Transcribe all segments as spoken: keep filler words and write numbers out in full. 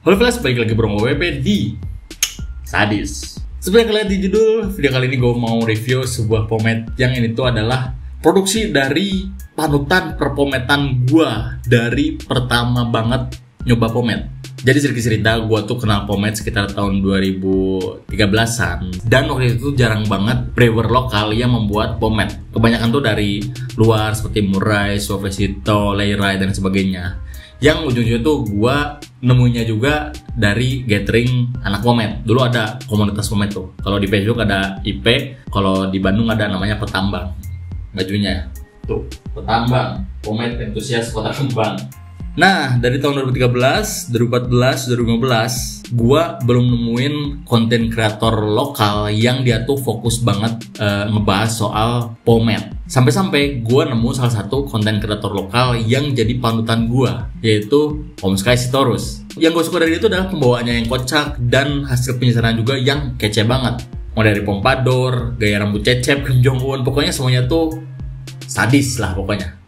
Halo Flash, balik lagi bersama W P D Sadis. Seperti kalian lihat di judul, video kali ini gue mau review sebuah pomade yang ini tuh adalah produksi dari panutan perpometan gue dari pertama banget nyoba pomade. Jadi sedikit cerita, gue tuh kenal pomade sekitar tahun dua ribu tiga belasan. Dan waktu itu jarang banget brewer lokal yang membuat pomade. Kebanyakan tuh dari luar seperti Murai, Suavecito, Leirai, dan sebagainya. Yang ujung-ujungnya tuh gue nemunya juga dari gathering anak pomade. Dulu ada komunitas pomade tuh. Kalau di Facebook ada I P, kalau di Bandung ada namanya Petambang. Bajunya tuh Petambang, pomade entusias Kota Kembang. Nah, dari tahun dua ribu tiga belas, dua ribu empat belas, dua ribu lima belas, gue belum nemuin konten kreator lokal yang dia tuh fokus banget uh, ngebahas soal pomade. Sampai-sampai gue nemu salah satu konten kreator lokal yang jadi panutan gue, yaitu Om Sky Sitorus. Yang gue suka dari dia itu adalah pembawaannya yang kocak dan hasil penyisiran juga yang kece banget. Mau dari pompadour, gaya rambut cecep, Kim Jong-un, pokoknya semuanya tuh sadis lah pokoknya.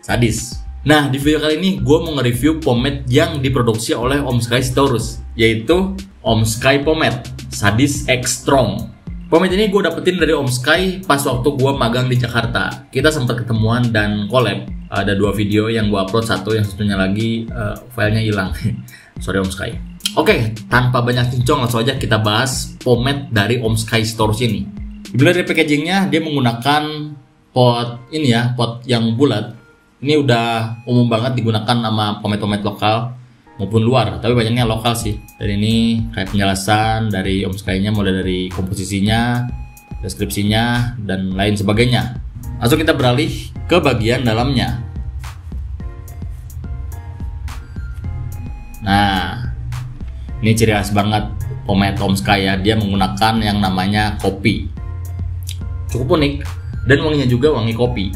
Sadis. Nah, di video kali ini gue mau nge-review pomade yang diproduksi oleh Om Sky Sitorus, yaitu Om Sky Pomade Sadis X Strong. Pomade ini gue dapetin dari Om Sky pas waktu gue magang di Jakarta. Kita sempat ketemuan dan collab. Ada dua video yang gue upload, satu yang satunya lagi uh, filenya hilang. Sorry Om Sky. Oke, tanpa banyak cincong langsung aja kita bahas pomade dari Om Sky Sitorus ini. Dilihat dari packagingnya, dia menggunakan pot ini ya, pot yang bulat. Ini udah umum banget digunakan sama pomade-pomade lokal maupun luar, tapi banyaknya lokal sih. Dan ini kayak penjelasan dari Om Sky-nya, mulai dari komposisinya, deskripsinya, dan lain sebagainya. Langsung kita beralih ke bagian dalamnya. Nah, ini ciri khas banget pomade Om Sky ya, dia menggunakan yang namanya kopi. Cukup unik, dan wanginya juga wangi kopi.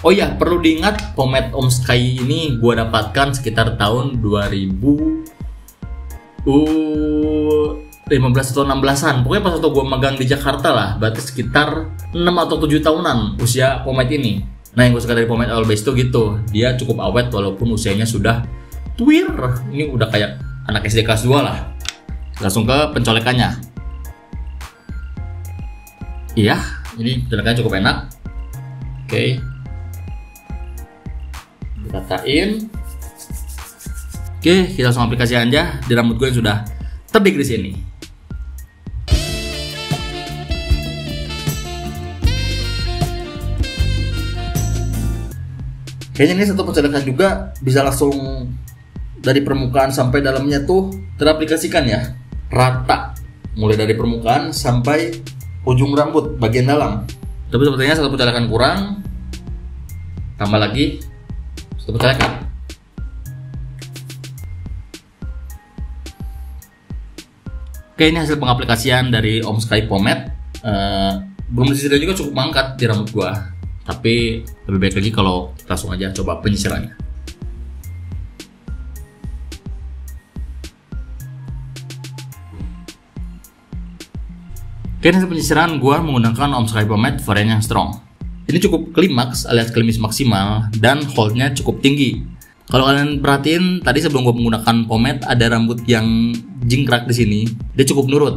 Oh iya, perlu diingat pomade Om Sky ini gue dapatkan sekitar tahun dua ribu lima belas atau enam belasan. Pokoknya pas waktu gue magang di Jakarta lah, berarti sekitar enam atau tujuh tahunan usia pomade ini. Nah, yang gue suka dari pomade Always itu gitu, dia cukup awet walaupun usianya sudah tuir. Ini udah kayak anak S D kelas dua lah. Langsung ke pencolekannya. Iya, ini pencolekannya cukup enak. Oke, okay. Ratain. Oke, kita langsung aplikasi aja di rambut gue yang sudah terdigris ini. Kayaknya ini satu pencolekan juga bisa langsung dari permukaan sampai dalamnya tuh teraplikasikan ya. Rata, mulai dari permukaan sampai ujung rambut bagian dalam. Tapi sepertinya satu pencolekan kurang. Tambah lagi satu pencolekan. Oke, ini hasil pengaplikasian dari Om Sky Pomade. Uh, belum disisiran juga, cukup mangkat di rambut gua. Tapi lebih baik lagi kalau langsung aja coba penyisirannya. Oke, ini hasil penyisiran gua menggunakan Om Sky Pomade varian yang strong. Ini cukup klimaks alias klimis maksimal dan holdnya cukup tinggi. Kalau kalian perhatiin tadi sebelum gue menggunakan pomade ada rambut yang jingkrak di sini, dia cukup nurut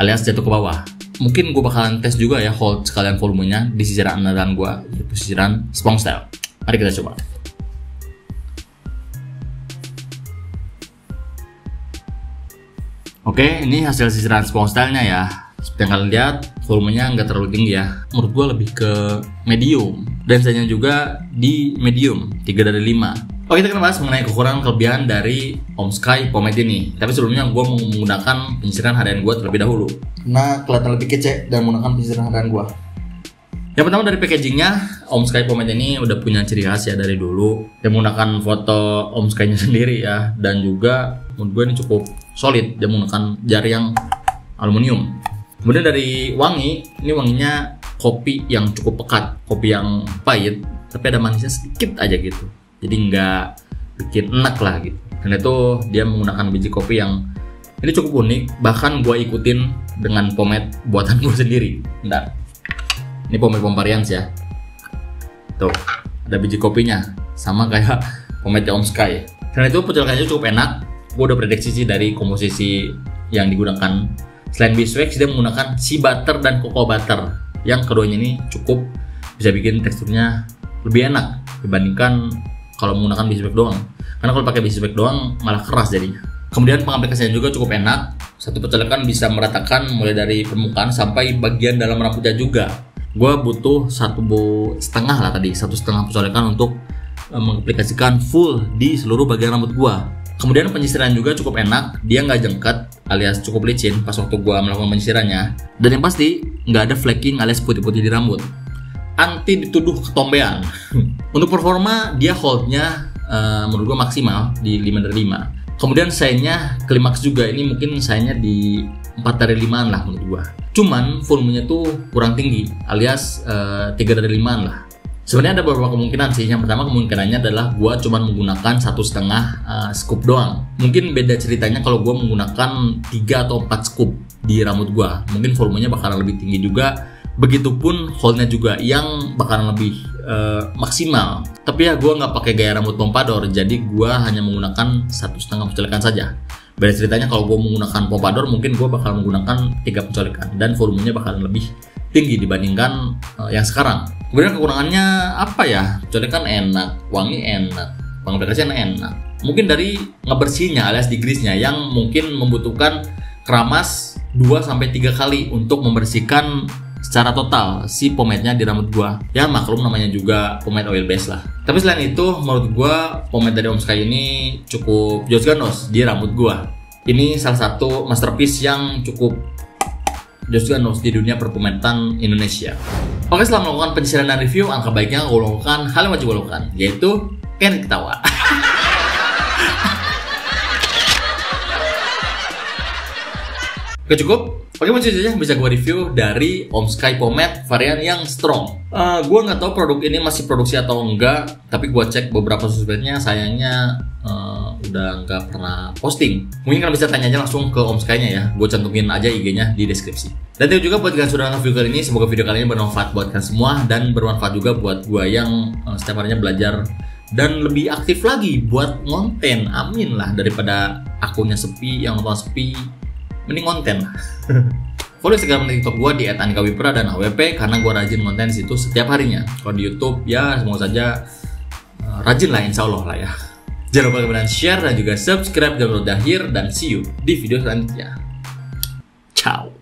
alias jatuh ke bawah. Mungkin gue bakalan tes juga ya hold sekalian volumenya di sisiran andalan gue, yaitu sisiran sponge style. Mari kita coba. Oke, ini hasil sisiran sponge style-nya ya. Seperti yang kalian lihat, volumenya nggak terlalu tinggi ya. Menurut gue lebih ke medium. Dan size-nya juga di medium, tiga dari lima. Oke, kita akan bahas mengenai kekurangan kelebihan dari Om Sky Pomade ini. Tapi sebelumnya gue mau menggunakan penyisiran harian gue terlebih dahulu. Nah, kelihatan lebih kece dan menggunakan penyisiran harian gue. Yang pertama dari packagingnya, Om Sky Pomade ini udah punya ciri khas ya dari dulu. Dia menggunakan foto Om Sky-nya sendiri ya. Dan juga menurut gue ini cukup solid. Dia menggunakan jari yang aluminium. Kemudian dari wangi, ini wanginya kopi yang cukup pekat, kopi yang pahit, tapi ada manisnya sedikit aja gitu. Jadi nggak bikin enak lah gitu. Karena itu dia menggunakan biji kopi yang ini cukup unik, bahkan gue ikutin dengan pomade buatan gue sendiri. Bentar, ini pomade pomparians ya. Tuh, ada biji kopinya, sama kayak pomade Om Sky. Karena itu pencolekannya cukup enak, gue udah prediksi sih dari komposisi yang digunakan. Selain beeswax, dia menggunakan sea butter dan cocoa butter, yang keduanya ini cukup bisa bikin teksturnya lebih enak dibandingkan kalau menggunakan beeswax doang, karena kalau pakai beeswax doang malah keras jadinya. Kemudian pengaplikasiannya juga cukup enak, satu pecelekan bisa meratakan mulai dari permukaan sampai bagian dalam rambutnya juga. Gue butuh satu setengah lah tadi, satu setengah pecelekan untuk mengaplikasikan full di seluruh bagian rambut gue. Kemudian penyisiran juga cukup enak, dia nggak jengket alias cukup licin pas waktu gue melakukan penyisirannya, dan yang pasti nggak ada flaking alias putih-putih di rambut. Anti dituduh ketombean. Untuk performa dia holdnya uh, menurut gue maksimal di lima dari lima. Kemudian signnya klimaks juga, ini mungkin signnya di empat dari limaan lah menurut gue. Cuman volumenya tuh kurang tinggi alias uh, tiga dari limaan lah. Sebenarnya ada beberapa kemungkinan sih. Yang pertama kemungkinannya adalah gue cuma menggunakan satu setengah scoop doang. Mungkin beda ceritanya kalau gue menggunakan tiga atau empat scoop di rambut gue. Mungkin volumenya bakalan lebih tinggi juga. Begitupun holdnya juga yang bakalan lebih uh, maksimal. Tapi ya gue nggak pakai gaya rambut pompadour, jadi gue hanya menggunakan satu setengah pencolekan saja. Beda ceritanya kalau gue menggunakan pompadour, mungkin gue bakal menggunakan tiga pencolekan dan volumenya bakalan lebih tinggi dibandingkan uh, yang sekarang. Kemudian kekurangannya apa ya? Pencolekan enak, wangi enak, pengaplikasian enak. Mungkin dari ngebersihnya alias digrisnya yang mungkin membutuhkan keramas dua sampai tiga kali untuk membersihkan secara total si pomade-nya di rambut gua. Ya maklum namanya juga pomade oil base lah. Tapi selain itu menurut gua pomade dari Om Sky ini cukup jos ganos di rambut gua. Ini salah satu masterpiece yang cukup jos ganos di dunia perpomadean Indonesia. Oke, setelah melakukan penyisiran dan review, angka baiknya gua lakukan hal yang wajib gua lakukan, yaitu kena ketawa. Oke, cukup. Oke, mungkin saja yang bisa gue review dari Om Sky Pomade varian yang strong. Uh, gue nggak tahu produk ini masih produksi atau enggak, tapi gue cek beberapa sosmednya, sayangnya uh, udah nggak pernah posting. Mungkin kalian bisa tanya aja langsung ke Om Sky-nya ya. Gue cantumin aja I G-nya di deskripsi. Dan itu juga buat kalian sudah nonton video kali ini. Semoga video kali ini bermanfaat buat kalian semua dan bermanfaat juga buat gue yang uh, setiap harinya belajar dan lebih aktif lagi buat konten. Amin lah, daripada akunnya sepi, yang nonton sepi. Mending konten lah. Follow Instagram dan TikTok gue di et andhikawipra dan A W P karena gue rajin konten situ setiap harinya. Kalau di YouTube ya semoga saja uh, rajin lah, insya Allah lah ya. Jangan lupa kemudian share dan juga subscribe dan berdoa akhir, dan see you di video selanjutnya. Ciao.